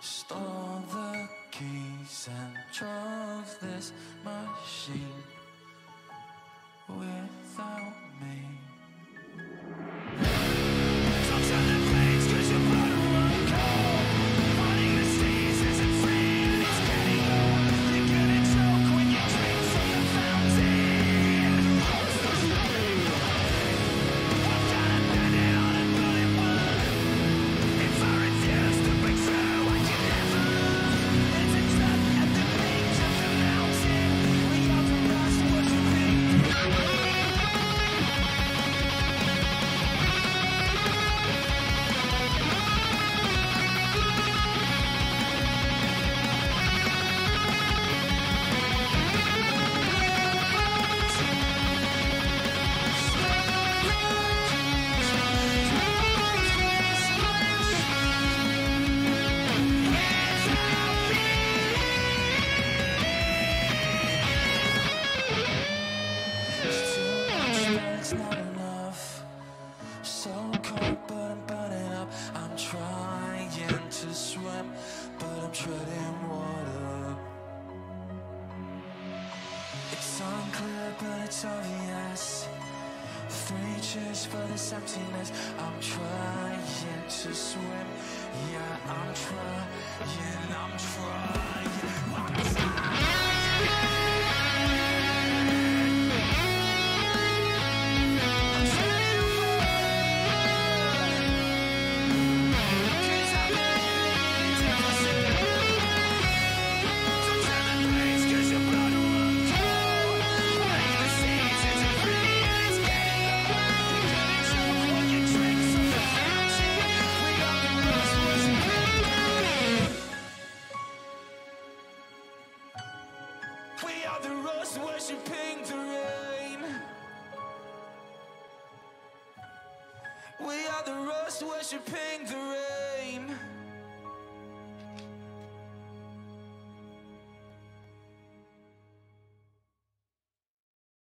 Stole the keys and drove this machine without me. Not enough, so cold, but I'm burning up. I'm trying to swim, but I'm treading water. It's unclear, but it's obvious. 3 cheers for this emptiness. I'm trying to swim, yeah, I'm trying. We are the rose worshipping the rain. We are the rose worshipping the rain.